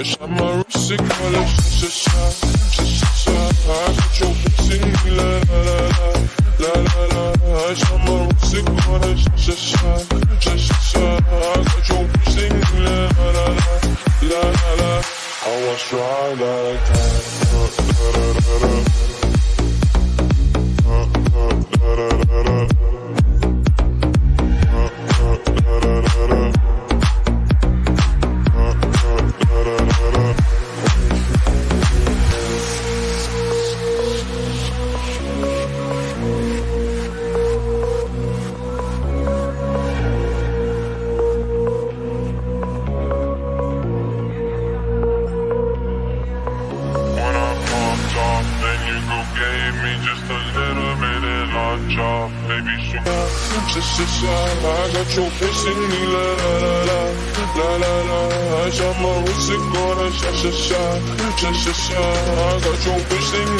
I got your bitch singing